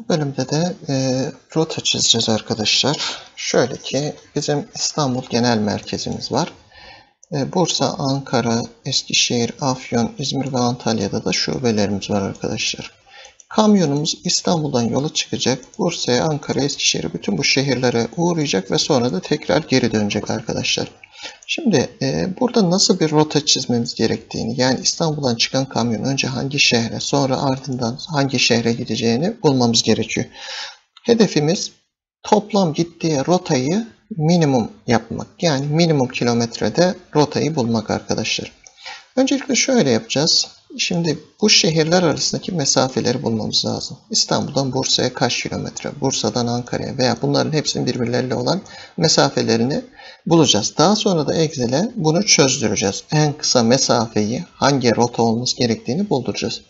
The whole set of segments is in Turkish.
Bu bölümde de rota çizeceğiz arkadaşlar. Şöyle ki bizim İstanbul genel merkezimiz var. Bursa, Ankara, Eskişehir, Afyon, İzmir ve Antalya'da da şubelerimiz var arkadaşlar. Kamyonumuz İstanbul'dan yola çıkacak. Bursa'ya, Ankara'ya, Eskişehir'e, bütün bu şehirlere uğrayacak ve sonra da tekrar geri dönecek arkadaşlar. Şimdi burada nasıl bir rota çizmemiz gerektiğini, yani İstanbul'dan çıkan kamyon önce hangi şehre, sonra ardından hangi şehre gideceğini bulmamız gerekiyor. Hedefimiz toplam gittiği rotayı minimum yapmak. Yani minimum kilometrede rotayı bulmak arkadaşlar. Öncelikle şöyle yapacağız. Şimdi bu şehirler arasındaki mesafeleri bulmamız lazım. İstanbul'dan Bursa'ya kaç kilometre, Bursa'dan Ankara'ya veya bunların hepsinin birbirleriyle olan mesafelerini bulacağız. Daha sonra da Excel'e bunu çözdüreceğiz. En kısa mesafeyi, hangi rota olması gerektiğini bulduracağız.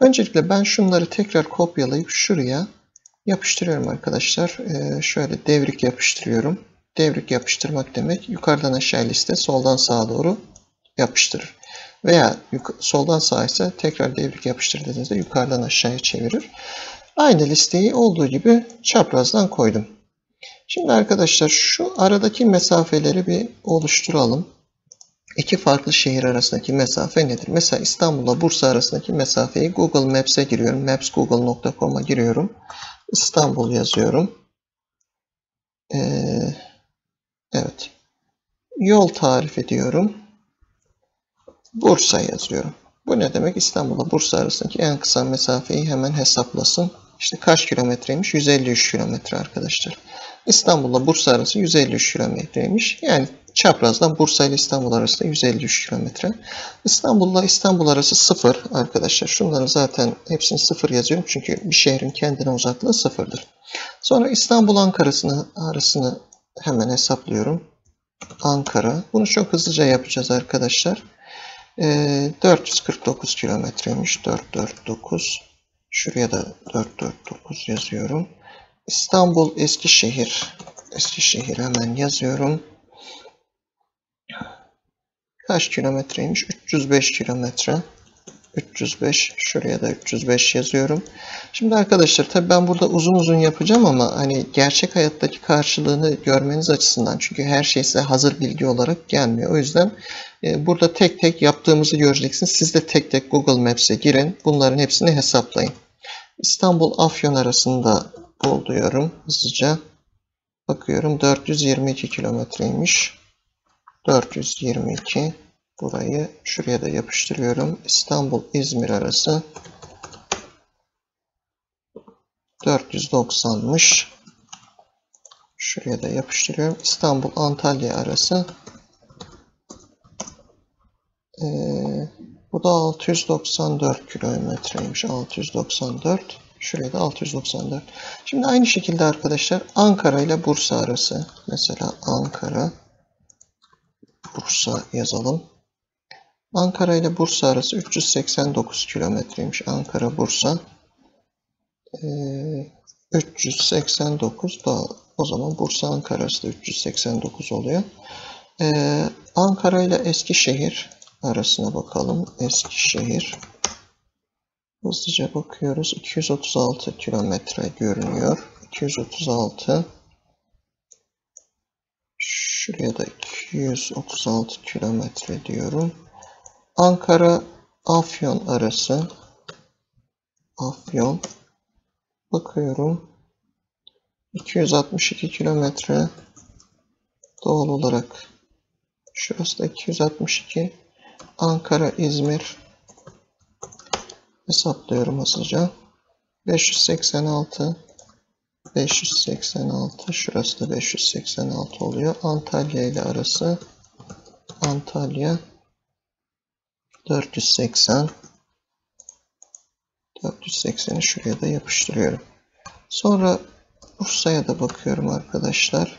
Öncelikle ben şunları tekrar kopyalayıp şuraya yapıştırıyorum arkadaşlar. Şöyle devrik yapıştırıyorum. Devrik yapıştırmak demek yukarıdan aşağı liste, soldan sağa doğru yapıştırır. Veya soldan sağa ise tekrar devrik yapıştır dediğinizde yukarıdan aşağıya çevirir. Aynı listeyi olduğu gibi çaprazdan koydum. Şimdi arkadaşlar şu aradaki mesafeleri bir oluşturalım. İki farklı şehir arasındaki mesafe nedir? Mesela İstanbul'la Bursa arasındaki mesafeyi Google Maps'e giriyorum. Maps.google.com'a giriyorum. İstanbul yazıyorum. Evet. Yol tarifi diyorum. Bursa yazıyorum. Bu ne demek? İstanbul'la Bursa arasındaki en kısa mesafeyi hemen hesaplasın. İşte kaç kilometreymiş? 153 kilometre arkadaşlar. İstanbul'la Bursa arası 153 kilometreymiş. Yani çaprazdan Bursa ile İstanbul arasında 153 kilometre. İstanbul'la İstanbul arası 0 arkadaşlar. Şunların zaten hepsini 0 yazıyorum. Çünkü bir şehrin kendine uzaklığı 0'dır. Sonra İstanbul-Ankara arasını hemen hesaplıyorum. Ankara. Bunu çok hızlıca yapacağız arkadaşlar. 449 kilometreymiş. 449. Şuraya da 449 yazıyorum. İstanbul Eskişehir. Eskişehir hemen yazıyorum. Kaç kilometreymiş? 305 kilometre. 305. Şuraya da 305 yazıyorum. Şimdi arkadaşlar tabii ben burada uzun uzun yapacağım ama hani gerçek hayattaki karşılığını görmeniz açısından, çünkü her şey size hazır bilgi olarak gelmiyor. O yüzden burada tek tek yaptığımızı göreceksiniz. Siz de tek tek Google Maps'e girin. Bunların hepsini hesaplayın. İstanbul Afyon arasında bul diyorum. Hızlıca bakıyorum. 422 kilometreymiş. 422. Burayı şuraya da yapıştırıyorum. İstanbul-İzmir arası 490'mış. Şuraya da yapıştırıyorum. İstanbul-Antalya arası bu da 694 kilometreymiş. 694. Şuraya da 694. Şimdi aynı şekilde arkadaşlar Ankara ile Bursa arası. Mesela Ankara Bursa yazalım. Ankara ile Bursa arası 389 kilometreymiş. Ankara Bursa 389 da o zaman Bursa Ankara arası da 389 oluyor. Ankara ile Eskişehir arasına bakalım. Eskişehir hızlıca bakıyoruz. 236 kilometre görünüyor. 236. Şuraya da 236 kilometre diyorum. Ankara Afyon arası. Afyon bakıyorum. 262 kilometre. Doğal olarak şurası da 262. Ankara İzmir hesaplıyorum hızlıca. 586. 586. Şurası da 586 oluyor. Antalya ile arası. Antalya 480. 480'i şuraya da yapıştırıyorum. Sonra Bursa'ya da bakıyorum arkadaşlar.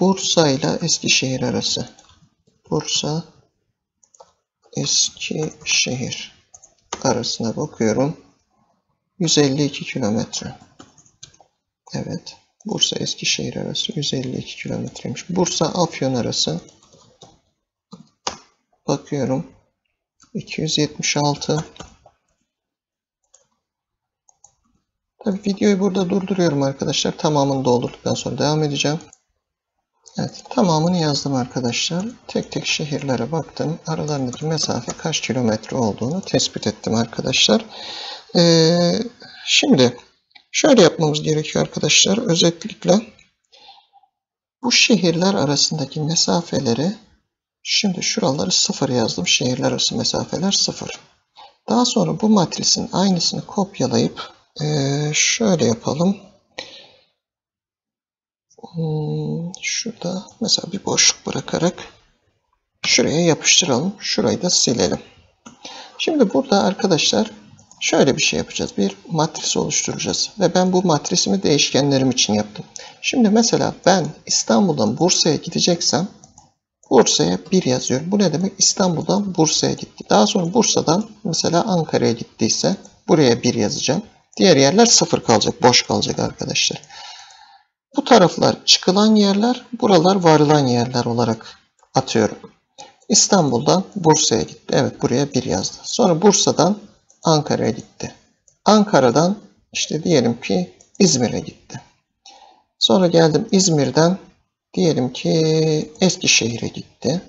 Bursa ile Eskişehir arası. Bursa Eskişehir arasına bakıyorum. 152 kilometre. Evet. Bursa Eskişehir arası 152 kilometreymiş. Bursa Afyon arası. Bakıyorum. 276. Tabii videoyu burada durduruyorum arkadaşlar. Tamamını doldurduktan sonra devam edeceğim. Evet, tamamını yazdım arkadaşlar. Tek tek şehirlere baktım. Aralarındaki mesafe kaç kilometre olduğunu tespit ettim arkadaşlar. Şimdi şöyle yapmamız gerekiyor arkadaşlar. Özellikle bu şehirler arasındaki mesafeleri, şimdi şuraları 0 yazdım. Şehirler arası mesafeler 0. Daha sonra bu matrisin aynısını kopyalayıp şöyle yapalım. Şurada mesela bir boşluk bırakarak şuraya yapıştıralım. Şurayı da silelim. Şimdi burada arkadaşlar şöyle bir şey yapacağız. Bir matris oluşturacağız. Ve ben bu matrisimi değişkenlerim için yaptım. Şimdi mesela ben İstanbul'dan Bursa'ya gideceksem Bursa'ya 1 yazıyor. Bu ne demek? İstanbul'dan Bursa'ya gitti. Daha sonra Bursa'dan mesela Ankara'ya gittiyse buraya 1 yazacağım. Diğer yerler 0 kalacak. Boş kalacak arkadaşlar. Bu taraflar çıkılan yerler, buralar varılan yerler olarak atıyorum. İstanbul'dan Bursa'ya gitti. Evet, buraya 1 yazdı. Sonra Bursa'dan Ankara'ya gitti. Ankara'dan işte diyelim ki İzmir'e gitti. Sonra geldim İzmir'den diyelim ki Eskişehir'e gitti.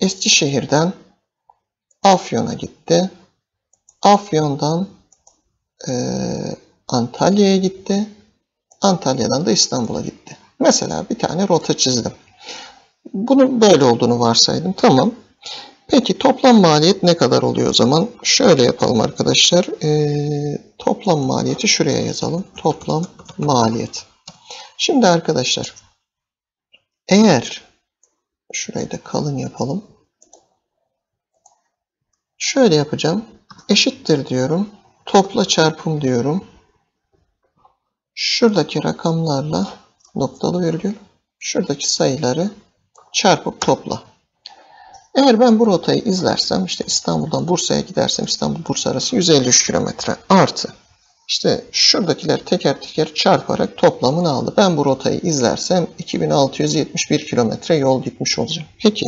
Eskişehir'den Afyon'a gitti. Afyon'dan Antalya'ya gitti. Antalya'dan da İstanbul'a gitti. Mesela bir tane rota çizdim. Bunun böyle olduğunu varsaydım. Tamam. Peki toplam maliyet ne kadar oluyor o zaman? Şöyle yapalım arkadaşlar. Toplam maliyeti şuraya yazalım. Toplam maliyet. Şimdi arkadaşlar eğer şurayı da kalın yapalım. Şöyle yapacağım. Eşittir diyorum. Topla çarpım diyorum. Şuradaki rakamlarla noktalı virgül, şuradaki sayıları çarpıp topla. Eğer ben bu rotayı izlersem, işte İstanbul'dan Bursa'ya gidersem, İstanbul-Bursa arası 153 kilometre artı. İşte şuradakiler teker teker çarparak toplamını aldı. Ben bu rotayı izlersem 2671 kilometre yol gitmiş olacağım. Peki,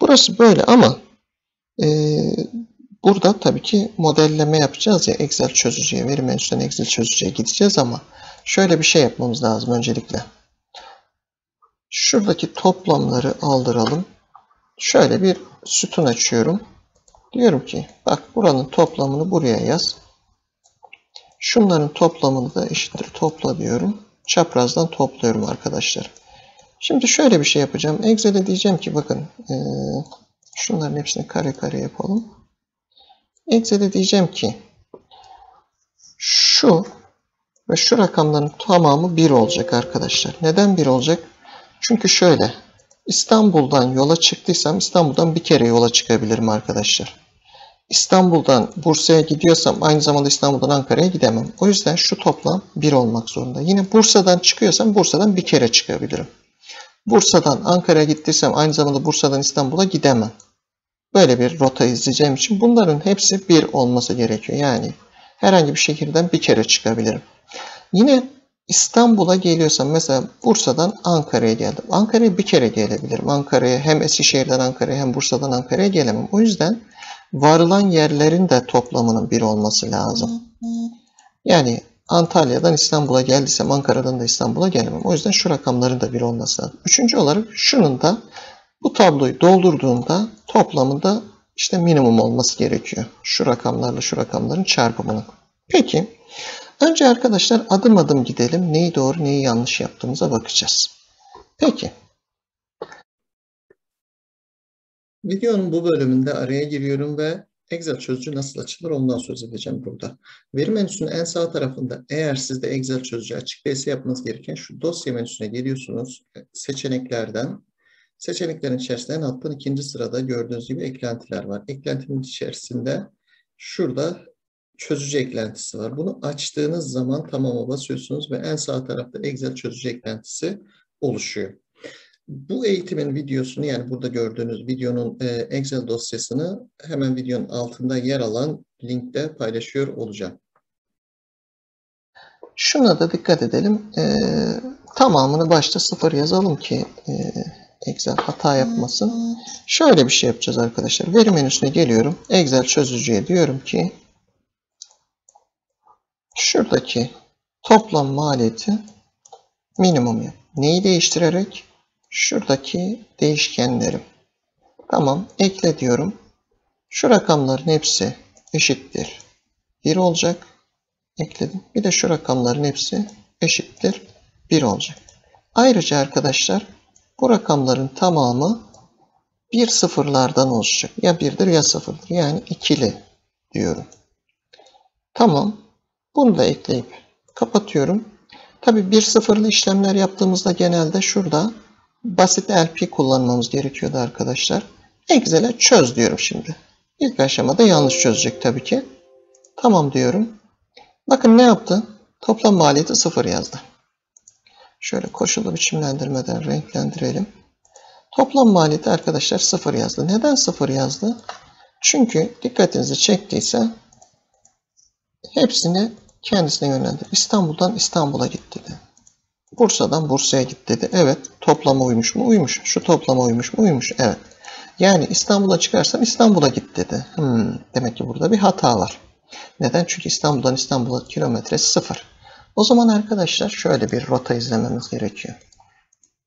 burası böyle ama burada tabii ki modelleme yapacağız ya, Excel çözücüye, veri menüsünden Excel çözücüye gideceğiz ama şöyle bir şey yapmamız lazım öncelikle. Şuradaki toplamları aldıralım. Şöyle bir sütun açıyorum. Diyorum ki bak, buranın toplamını buraya yaz. Şunların toplamını da eşittir topla diyorum. Çaprazdan topluyorum arkadaşlar. Şimdi şöyle bir şey yapacağım. Excel'e diyeceğim ki bakın şunların hepsini kare kare yapalım. Excel'e diyeceğim ki şu ve şu rakamların tamamı 1 olacak arkadaşlar. Neden 1 olacak? Çünkü şöyle, İstanbul'dan yola çıktıysam İstanbul'dan bir kere yola çıkabilirim arkadaşlar. İstanbul'dan Bursa'ya gidiyorsam aynı zamanda İstanbul'dan Ankara'ya gidemem. O yüzden şu toplam 1 olmak zorunda. Yine Bursa'dan çıkıyorsam Bursa'dan bir kere çıkabilirim. Bursa'dan Ankara'ya gittiysem aynı zamanda Bursa'dan İstanbul'a gidemem. Böyle bir rota izleyeceğim için bunların hepsi 1 olması gerekiyor. Yani herhangi bir şehirden bir kere çıkabilirim. Yine İstanbul'a geliyorsam mesela Bursa'dan Ankara'ya geldim. Ankara'ya bir kere gelebilirim. Ankara'ya hem Eskişehir'den Ankara'ya hem Bursa'dan Ankara'ya gelemem. O yüzden varılan yerlerin de toplamının 1 olması lazım. Yani Antalya'dan İstanbul'a geldiysem Ankara'dan da İstanbul'a gelemem. O yüzden şu rakamların da 1 olması lazım. Üçüncü olarak şunun da, bu tabloyu doldurduğunda toplamında işte minimum olması gerekiyor. Şu rakamlarla şu rakamların çarpımının. Peki önce arkadaşlar adım adım gidelim. Neyi doğru neyi yanlış yaptığımıza bakacağız. Peki. Videonun bu bölümünde araya giriyorum ve Excel çözücü nasıl açılır ondan söz edeceğim burada. Veri menüsünün en sağ tarafında eğer sizde Excel çözücü açık değilse yapmanız gereken şu dosya menüsüne geliyorsunuz. Seçeneklerden. Seçeneklerin içerisinde en alttan 2. sırada gördüğünüz gibi eklentiler var. Eklentinin içerisinde şurada çözücü eklentisi var. Bunu açtığınız zaman tamama basıyorsunuz ve en sağ tarafta Excel çözücü eklentisi oluşuyor. Bu eğitimin videosunu, yani burada gördüğünüz videonun Excel dosyasını hemen videonun altında yer alan linkte paylaşıyor olacağım. Şuna da dikkat edelim. Tamamını başta 0 yazalım ki Excel hata yapmasın. Şöyle bir şey yapacağız arkadaşlar. Veri menüsüne geliyorum. Excel çözücüye diyorum ki şuradaki toplam maliyeti minimum yap. Neyi değiştirerek? Şuradaki değişkenlerim. Tamam, ekle diyorum. Şu rakamların hepsi eşittir 1 olacak. Ekledim. Bir de şu rakamların hepsi eşittir 1 olacak. Ayrıca arkadaşlar bu rakamların tamamı 1 sıfırlardan oluşacak. Ya 1'dir ya 0'dır. Yani ikili diyorum. Tamam. Bunu da ekleyip kapatıyorum. Tabii 1 sıfırlı işlemler yaptığımızda genelde şurada basit LP kullanmamız gerekiyordu arkadaşlar. Excel'e çöz diyorum şimdi. İlk aşamada yanlış çözecek tabii ki. Tamam diyorum. Bakın ne yaptı? Toplam maliyeti 0 yazdı. Şöyle koşullu biçimlendirmeden renklendirelim. Toplam maliyeti arkadaşlar 0 yazdı. Neden 0 yazdı? Çünkü dikkatinizi çektiyse hepsini kendisine yönlendir. İstanbul'dan İstanbul'a git dedi. Bursa'dan Bursa'ya git dedi. Evet. Toplama uymuş mu? Uymuş. Şu toplama uymuş mu? Uymuş. Evet. Yani İstanbul'a çıkarsan İstanbul'a git dedi. Demek ki burada bir hata var. Neden? Çünkü İstanbul'dan İstanbul'a kilometresi 0. O zaman arkadaşlar şöyle bir rota izlememiz gerekiyor.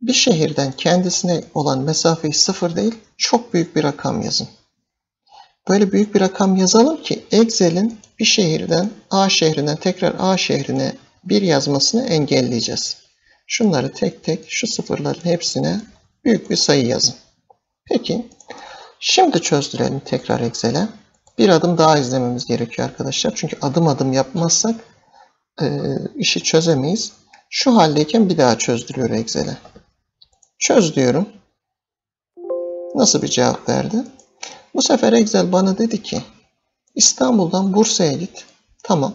Bir şehirden kendisine olan mesafeyi 0 değil, çok büyük bir rakam yazın. Böyle büyük bir rakam yazalım ki Excel'in bir şehirden A şehrine tekrar A şehrine 1 yazmasını engelleyeceğiz. Şunları tek tek, şu sıfırların hepsine büyük bir sayı yazın. Peki, şimdi çözdürelim tekrar Excel'e. Bir adım daha izlememiz gerekiyor arkadaşlar. Çünkü adım adım yapmazsak işi çözemeyiz. Şu haldeyken bir daha çözdürüyor Excel'e. Çöz diyorum. Nasıl bir cevap verdi? Bu sefer Excel bana dedi ki İstanbul'dan Bursa'ya git. Tamam.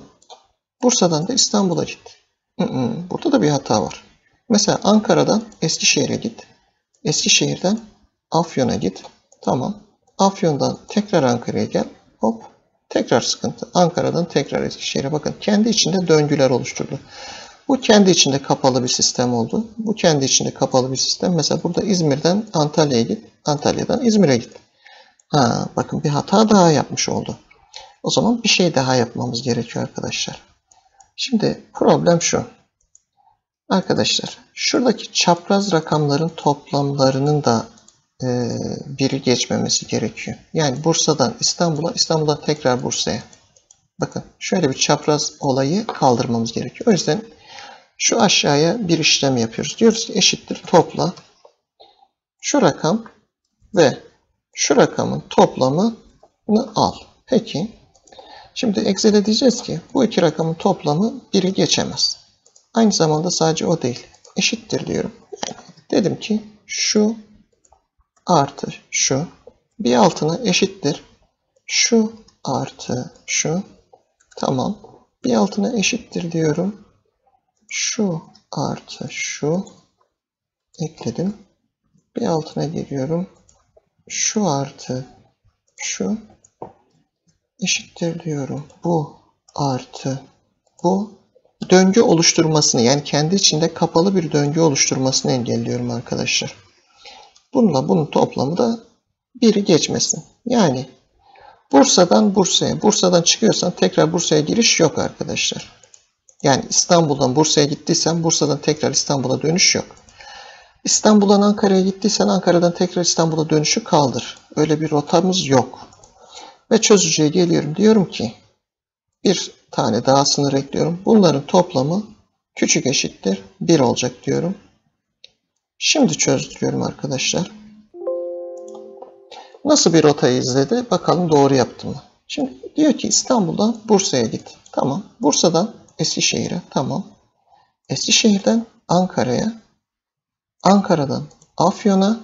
Bursa'dan da İstanbul'a git. Burada da bir hata var. Mesela Ankara'dan Eskişehir'e git. Eskişehir'den Afyon'a git. Tamam. Afyon'dan tekrar Ankara'ya gel. Hop. Tekrar sıkıntı. Ankara'dan tekrar Eskişehir'e. Bakın kendi içinde döngüler oluşturdu. Bu kendi içinde kapalı bir sistem oldu. Bu kendi içinde kapalı bir sistem. Mesela burada İzmir'den Antalya'ya git. Antalya'dan İzmir'e git. Bakın bir hata daha yapmış oldu. O zaman bir şey daha yapmamız gerekiyor arkadaşlar. Şimdi problem şu. Arkadaşlar şuradaki çapraz rakamların toplamlarının da biri geçmemesi gerekiyor. Yani Bursa'dan İstanbul'a, İstanbul'dan tekrar Bursa'ya. Bakın şöyle bir çapraz olayı kaldırmamız gerekiyor. O yüzden şu aşağıya bir işlem yapıyoruz. Diyoruz ki eşittir topla şu rakam ve şu rakamın toplamını al. Peki. Şimdi Excel'e diyeceğiz ki bu iki rakamın toplamı biri geçemez. Aynı zamanda sadece o değil. Eşittir diyorum. Yani dedim ki şu artı şu. Bir altına eşittir. Şu artı şu. Tamam. Bir altına eşittir diyorum. Şu artı şu. Ekledim. Bir altına geliyorum. Şu artı şu. Eşittir diyorum. Bu artı bu. Döngü oluşturmasını, yani kendi içinde kapalı bir döngü oluşturmasını engelliyorum arkadaşlar. Bununla bunun toplamı da biri geçmesin. Yani Bursa'dan Bursa'ya. Bursa'dan çıkıyorsan tekrar Bursa'ya giriş yok arkadaşlar. Yani İstanbul'dan Bursa'ya gittiysen Bursa'dan tekrar İstanbul'a dönüş yok. İstanbul'dan Ankara'ya gittiysen Ankara'dan tekrar İstanbul'a dönüşü kaldır. Öyle bir rotamız yok. Ve çözücüye geliyorum. Diyorum ki bir tane daha sınır ekliyorum. Bunların toplamı küçük eşittir 1 olacak diyorum. Şimdi çözdürüyorum arkadaşlar. Nasıl bir rotayı izledi? Bakalım doğru yaptı mı? Şimdi diyor ki İstanbul'dan Bursa'ya git. Tamam. Bursa'dan Eskişehir'e. Tamam. Eskişehir'den Ankara'ya. Ankara'dan Afyon'a.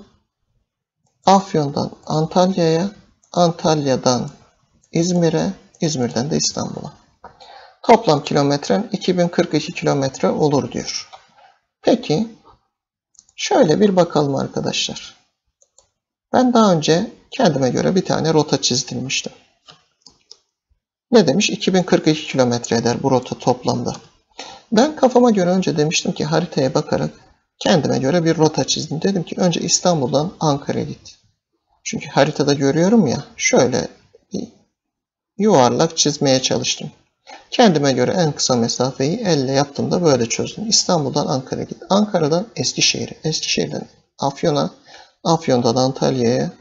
Afyon'dan Antalya'ya. Antalya'dan İzmir'e, İzmir'den de İstanbul'a. Toplam kilometren 2042 kilometre olur diyor. Peki, şöyle bir bakalım arkadaşlar. Ben daha önce kendime göre bir tane rota çizdirmiştim. Ne demiş? 2042 kilometre eder bu rota toplamda. Ben kafama göre önce demiştim ki haritaya bakarak kendime göre bir rota çizdim. Dedim ki önce İstanbul'dan Ankara'ya git. Çünkü haritada görüyorum ya, şöyle bir yuvarlak çizmeye çalıştım. Kendime göre en kısa mesafeyi elle yaptığımda böyle çözdüm. İstanbul'dan Ankara'ya gittim. Ankara'dan Eskişehir'e, Eskişehir'den Afyon'a, Afyon'dan Antalya'ya,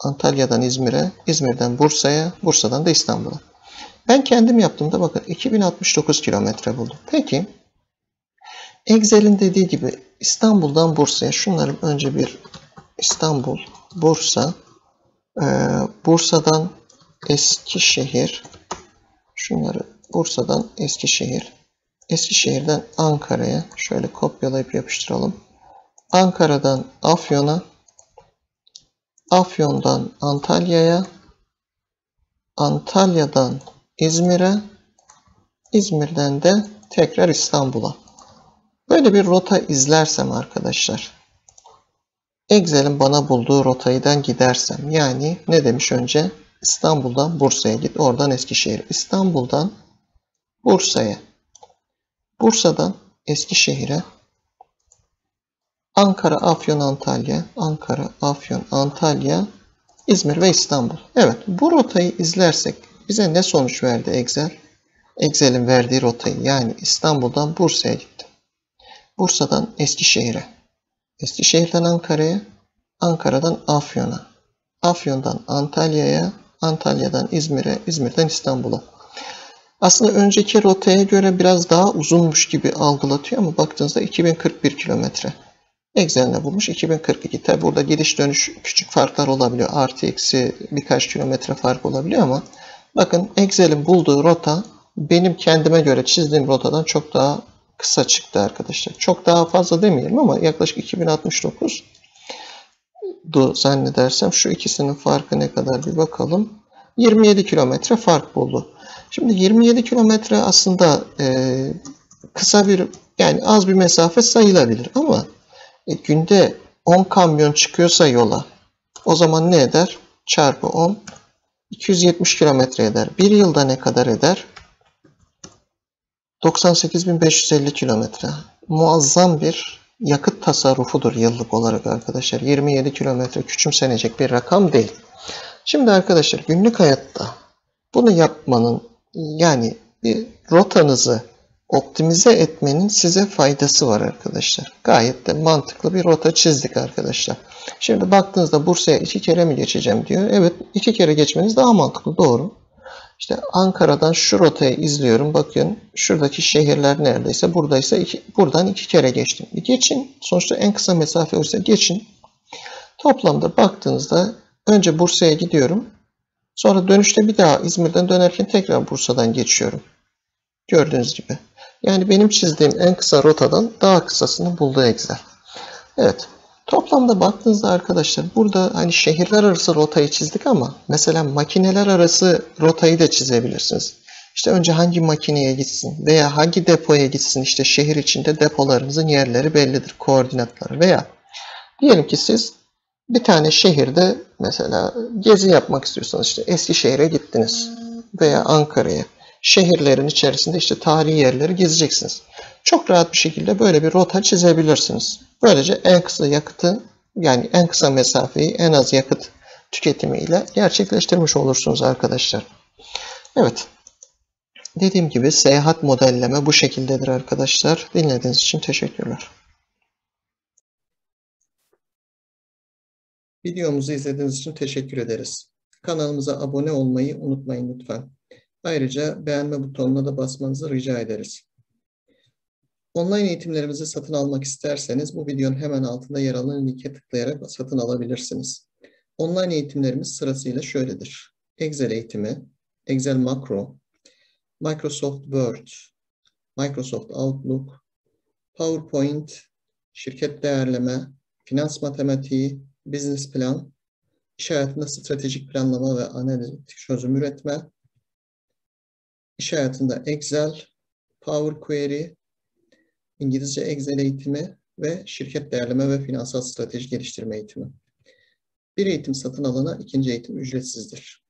Antalya'dan İzmir'e, İzmir'den Bursa'ya, Bursa'dan da İstanbul'a. Ben kendim yaptığımda bakın 2069 kilometre buldum. Peki Excel'in dediği gibi İstanbul'dan Bursa'ya şunları önce bir İstanbul, Bursa, Bursa'dan Eskişehir, şunları Bursa'dan Eskişehir, Eskişehir'den Ankara'ya şöyle kopyalayıp yapıştıralım. Ankara'dan Afyon'a, Afyon'dan Antalya'ya, Antalya'dan İzmir'e, İzmir'den de tekrar İstanbul'a. Böyle bir rota izlersem arkadaşlar, Excel'in bana bulduğu rotaydan gidersem, yani ne demiş önce? İstanbul'dan Bursa'ya git, oradan Eskişehir. İstanbul'dan Bursa'ya, Bursa'dan Eskişehir'e, Ankara, Afyon, Antalya, Ankara, Afyon, Antalya, İzmir ve İstanbul. Evet, bu rotayı izlersek bize ne sonuç verdi Excel? Excel'in verdiği rotayı, yani İstanbul'dan Bursa'ya gitti. Bursa'dan Eskişehir'e, Eskişehir'den Ankara'ya, Ankara'dan Afyon'a, Afyon'dan Antalya'ya, Antalya'dan İzmir'e, İzmir'den İstanbul'a. Aslında önceki rotaya göre biraz daha uzunmuş gibi algılatıyor ama baktığınızda 2041 kilometre. Excel'de bulmuş 2042. Tabi burada gidiş dönüş küçük farklar olabiliyor. Artı eksi birkaç kilometre fark olabiliyor ama bakın Excel'in bulduğu rota benim kendime göre çizdiğim rotadan çok daha kısa çıktı arkadaşlar. Çok daha fazla demeyelim ama yaklaşık 2069 zannedersem. Şu ikisinin farkı ne kadar bir bakalım. 27 kilometre fark buldu. Şimdi 27 kilometre aslında kısa bir, yani az bir mesafe sayılabilir ama günde 10 kamyon çıkıyorsa yola, o zaman ne eder? Çarpı 10, 270 kilometre eder. Bir yılda ne kadar eder? 98.550 kilometre. Muazzam bir yakıt tasarrufudur yıllık olarak arkadaşlar. 27 kilometre küçümsenecek bir rakam değil. Şimdi arkadaşlar günlük hayatta bunu yapmanın, yani bir rotanızı optimize etmenin size faydası var arkadaşlar. Gayet de mantıklı bir rota çizdik arkadaşlar. Şimdi baktığınızda Bursa'ya 2 kere mi geçeceğim diyor. Evet, 2 kere geçmeniz daha mantıklı, doğru. İşte Ankara'dan şu rotayı izliyorum. Bakın şuradaki şehirler neredeyse, buradaysa buradan 2 kere geçtim. Geçin. Sonuçta en kısa mesafe olsa geçin. Toplamda baktığınızda önce Bursa'ya gidiyorum. Sonra dönüşte bir daha İzmir'den dönerken tekrar Bursa'dan geçiyorum. Gördüğünüz gibi. Yani benim çizdiğim en kısa rotadan daha kısasını buldu Excel. Evet. Toplamda baktığınızda arkadaşlar burada hani şehirler arası rotayı çizdik ama mesela makineler arası rotayı da çizebilirsiniz. İşte önce hangi makineye gitsin veya hangi depoya gitsin, işte şehir içinde depolarınızın yerleri bellidir, koordinatları. Veya diyelim ki siz bir tane şehirde mesela gezi yapmak istiyorsanız, işte Eskişehir'e gittiniz veya Ankara'ya. Şehirlerin içerisinde işte tarihi yerleri gezeceksiniz. Çok rahat bir şekilde böyle bir rota çizebilirsiniz. Böylece en kısa yakıtı, yani en kısa mesafeyi en az yakıt tüketimiyle gerçekleştirmiş olursunuz arkadaşlar. Evet. Dediğim gibi seyahat modelleme bu şekildedir arkadaşlar. Dinlediğiniz için teşekkürler. Videomuzu izlediğiniz için teşekkür ederiz. Kanalımıza abone olmayı unutmayın lütfen. Ayrıca beğenme butonuna da basmanızı rica ederiz. Online eğitimlerimizi satın almak isterseniz bu videonun hemen altında yer alan linke tıklayarak satın alabilirsiniz. Online eğitimlerimiz sırasıyla şöyledir: Excel eğitimi, Excel makro, Microsoft Word, Microsoft Outlook, PowerPoint, şirket değerleme, finans matematiği, business plan, iş hayatında stratejik planlama ve analitik çözüm üretme, İş hayatında Excel, Power Query, İngilizce Excel eğitimi ve şirket değerleme ve finansal strateji geliştirme eğitimi. Bir eğitim satın alana ikinci eğitim ücretsizdir.